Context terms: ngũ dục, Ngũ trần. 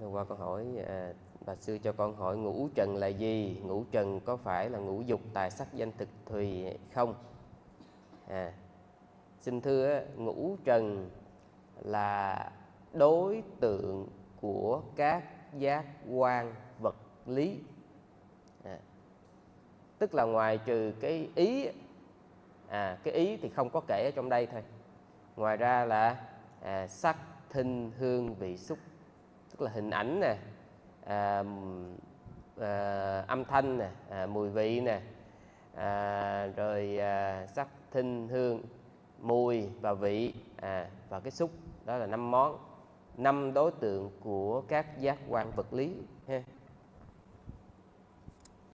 Hôm qua con hỏi bà sư cho con hỏi ngũ trần là gì? Ngũ trần có phải là ngũ dục tài sắc danh thực thùy không? Xin thưa, ngũ trần là đối tượng của các giác quan vật lý. Tức là ngoài trừ cái ý, cái ý thì không có kể ở trong đây thôi. Ngoài ra là sắc, thinh, hương, vị, xúc, tức là hình ảnh nè, âm thanh nè, mùi vị nè, rồi sắc, thinh, hương, mùi và vị, và cái xúc, đó là 5 món, 5 đối tượng của các giác quan vật lý ha.